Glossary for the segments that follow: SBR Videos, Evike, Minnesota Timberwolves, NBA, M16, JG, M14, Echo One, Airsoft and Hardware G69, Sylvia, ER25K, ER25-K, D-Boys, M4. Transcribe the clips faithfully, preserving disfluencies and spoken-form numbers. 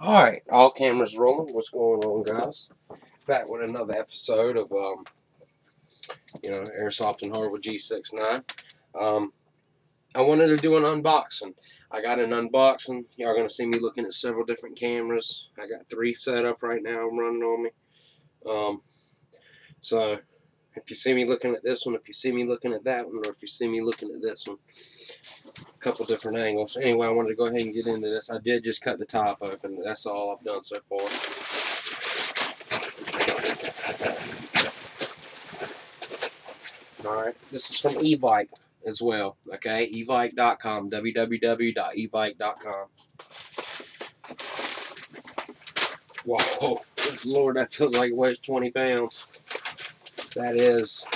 Alright, all cameras rolling. What's going on, guys? Back with another episode of, um, you know, Airsoft and Hardware G sixty-nine. Um, I wanted to do an unboxing. I got an unboxing. Y'all going to see me looking at several different cameras. I got three set up right now I'm running on me. Um, so, if you see me looking at this one, if you see me looking at that one, or if you see me looking at this one, a couple different angles. Anyway, I wanted to go ahead and get into this. I did just cut the top open. That's all I've done so far. Alright, this is from Evike as well. Okay, Evike dot com, w w w dot evike dot com. Whoa, good Lord, that feels like it weighs twenty pounds. That is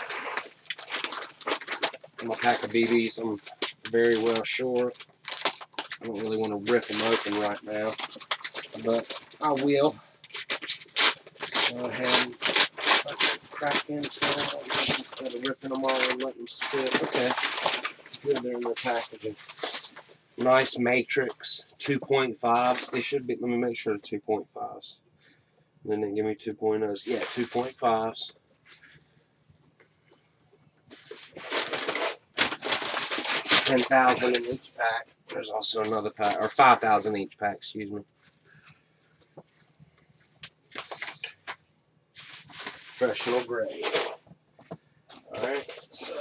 my pack of B Bs. I'm very well sure. I don't really want to rip them open right now, but I will. Go ahead and crack inside instead of ripping them all and letting them spit. Okay, good, they're in their packaging. Nice matrix two point fives. They should be. Let me make sure they're two point fives. Then they give me two point ohs. Yeah, two point fives. ten thousand in each pack. There's also another pack, or five thousand each pack, excuse me. Professional grade. Alright, so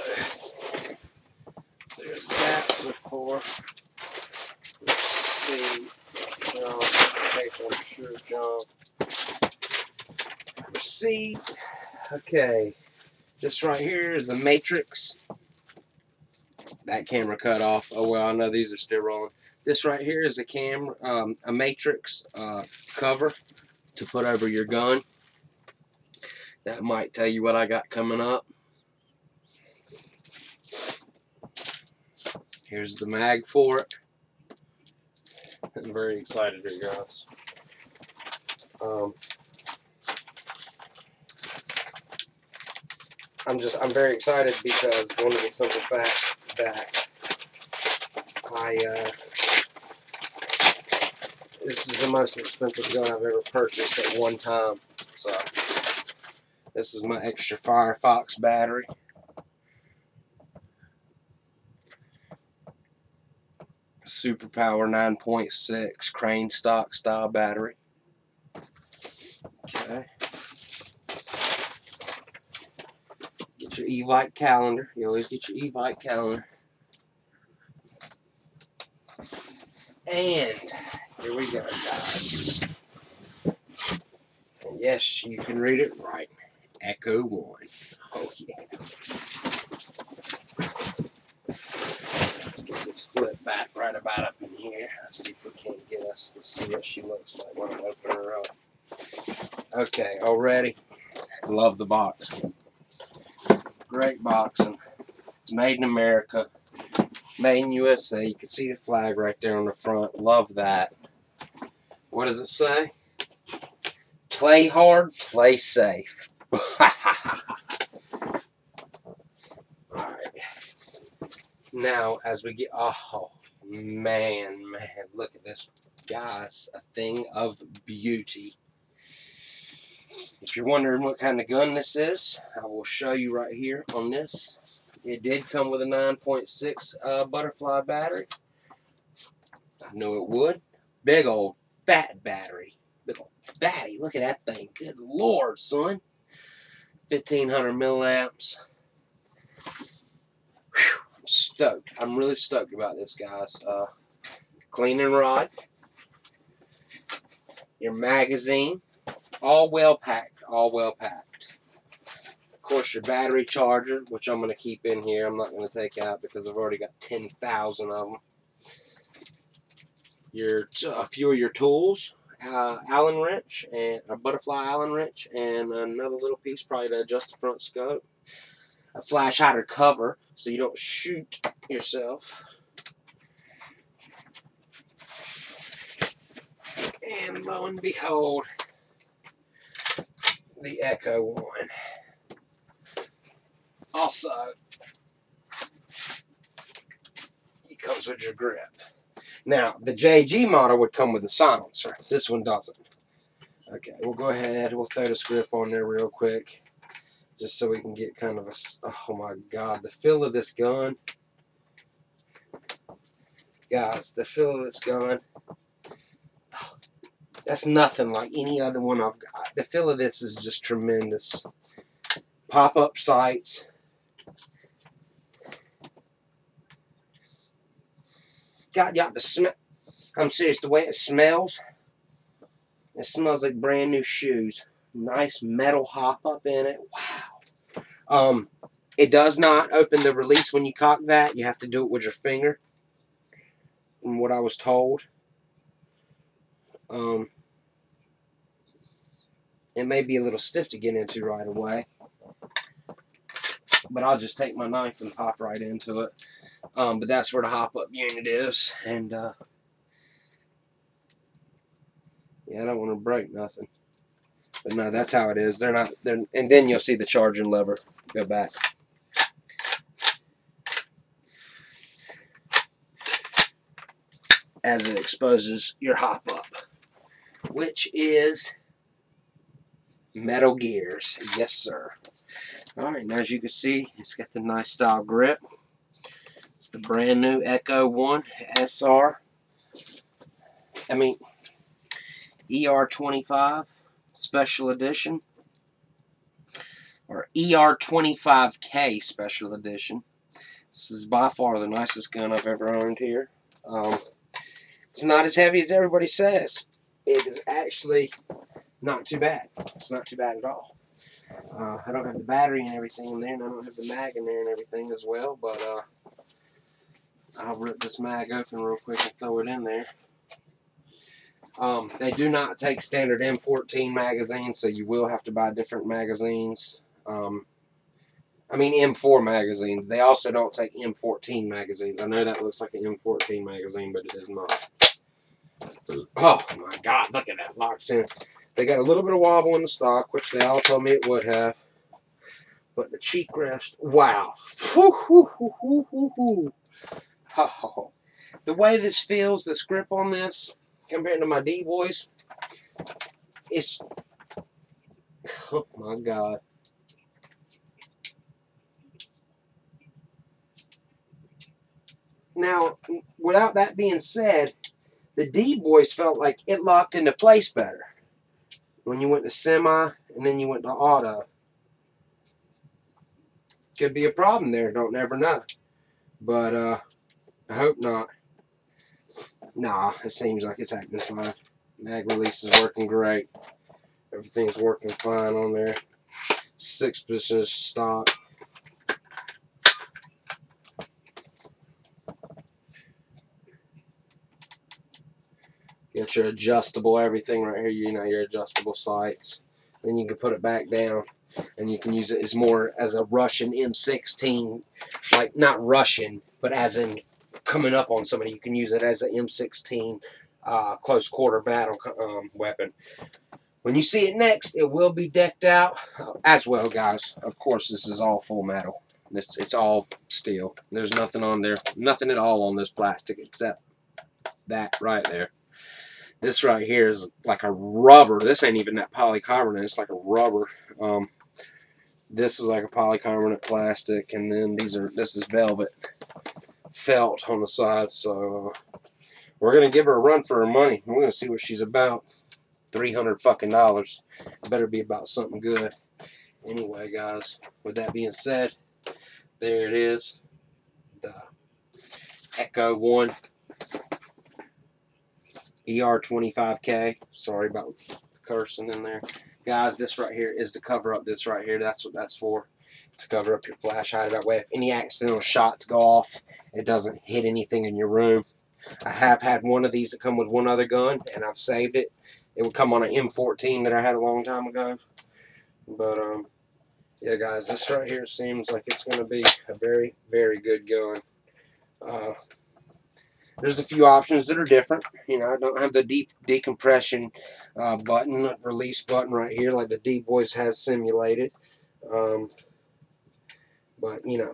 there's that so far. Let's see. No, paper, I'm sure, John. Receipt. Okay. This right here is the matrix. That camera cut off. Oh well, I know these are still rolling. This right here is a camera, um, a matrix uh, cover to put over your gun. That might tell you what I got coming up. Here's the mag for it. I'm very excited here, guys. Um, I'm just, I'm very excited because one of the simple facts. That I uh, this is the most expensive gun I've ever purchased at one time. So this is my extra Firefox battery. Superpower nine point six crane stock style battery. Okay. Your Evike calendar. You always get your Evike calendar. And here we go, guys. And yes, you can read it right. Echo One. Oh yeah. Let's get this flip back right about up in here. Let's see if we can't get us to see what she looks like when I open her up. Okay, already. Love the box. Great boxing. It's made in America, made in U S A. You can see the flag right there on the front. Love that. What does it say? Play hard, play safe. Alright. Now, as we get. Oh, man, man. Look at this. Guys, a thing of beauty. If you're wondering what kind of gun this is, I will show you right here on this. It did come with a nine point six uh, butterfly battery. I knew it would. Big old fat battery. Big old fatty. Look at that thing. Good Lord, son. fifteen hundred milliamps. Whew, I'm stoked. I'm really stoked about this, guys. Uh, cleaning rod. Your magazine. All well packed, all well packed. Of course, your battery charger, which I'm going to keep in here. I'm not going to take out because I've already got ten thousand of them. Your, a few of your tools, uh, Allen wrench, and a butterfly Allen wrench, and another little piece probably to adjust the front scope. A flash hider cover so you don't shoot yourself. And lo and behold, the Echo One. Also, it comes with your grip. Now, the J G model would come with a silencer. This one doesn't. Okay, we'll go ahead. We'll throw this grip on there real quick, just so we can get kind of a... Oh my God, the feel of this gun. Guys, the feel of this gun. Oh, that's nothing like any other one I've got. The feel of this is just tremendous. Pop-up sights. God, y'all, the smell. I'm serious, the way it smells. It smells like brand new shoes. Nice metal hop up in it. Wow. Um, it does not open the release when you cock that. You have to do it with your finger, from what I was told. Um, it may be a little stiff to get into right away, but I'll just take my knife and pop right into it. Um, but that's where the hop-up unit is, and uh, yeah, I don't want to break nothing. But no, that's how it is. They're not. They're, and then you'll see the charging lever go back. As it exposes your hop up, which is metal gears. Yes, sir. Alright, now as you can see, it's got the nice style grip. It's the brand new Echo One S R. I mean, E R twenty-five Special Edition. Or E R twenty-five K Special Edition. This is by far the nicest gun I've ever owned here. Um, It's not as heavy as everybody says. It is actually not too bad. It's not too bad at all. Uh, I don't have the battery and everything in there, and I don't have the mag in there and everything as well, but uh, I'll rip this mag open real quick and throw it in there. Um, they do not take standard M fourteen magazines, so you will have to buy different magazines. Um, I mean M four magazines. They also don't take M fourteen magazines. I know that looks like an M fourteen magazine, but it is not. Oh my God, look at that locks in. They got a little bit of wobble in the stock, which they all told me it would have. But the cheek rest, wow. Woo, woo, woo, woo, woo, woo. Oh, the way this feels, this grip on this, compared to my D-Boys, it's, oh my God. Now, without that being said, the D-Boys felt like it locked into place better when you went to semi and then you went to auto. Could be a problem there, don't never know. But uh, I hope not. Nah, it seems like it's acting fine. Mag release is working great. Everything's working fine on there. Six position stock. Get your adjustable everything right here, you know, your adjustable sights. Then you can put it back down and you can use it as more as a Russian M sixteen, like not Russian, but as in coming up on somebody. You can use it as an M sixteen uh, close quarter battle um, weapon. When you see it next, it will be decked out as well, guys. Of course, this is all full metal. It's, it's all steel. There's nothing on there, nothing at all on this plastic except that right there. This right here is like a rubber. This ain't even that polycarbonate. It's like a rubber. Um, this is like a polycarbonate plastic, and then these are. This is velvet felt on the side. So uh, we're gonna give her a run for her money. We're gonna see what she's about. Three hundred fucking dollars. Better be about something good. Anyway, guys. With that being said, there it is. The Echo One. E R twenty-five K. Sorry about cursing in there. Guys, this right here is to cover up this right here. That's what that's for. To cover up your flash hider. That way, if any accidental shots go off, it doesn't hit anything in your room. I have had one of these that come with one other gun, and I've saved it. It would come on an M fourteen that I had a long time ago. But, um, yeah, guys, this right here seems like it's going to be a very, very good gun. Uh, There's a few options that are different. You know, I don't have the deep decompression uh, button, release button right here like the D-Boys has simulated. Um, but, you know,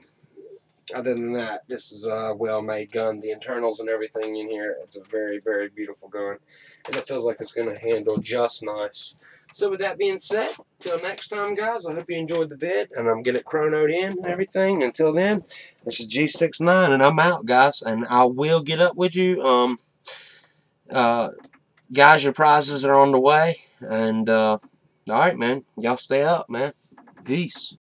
other than that, this is a well-made gun. The internals and everything in here, it's a very, very beautiful gun. And it feels like it's going to handle just nice. So with that being said, till next time, guys, I hope you enjoyed the vid. And I'm getting it chronoed in and everything. Until then, this is G sixty-nine, and I'm out, guys. And I will get up with you. Um, uh, guys, your prizes are on the way. And, uh, all right, man. Y'all stay up, man. Peace.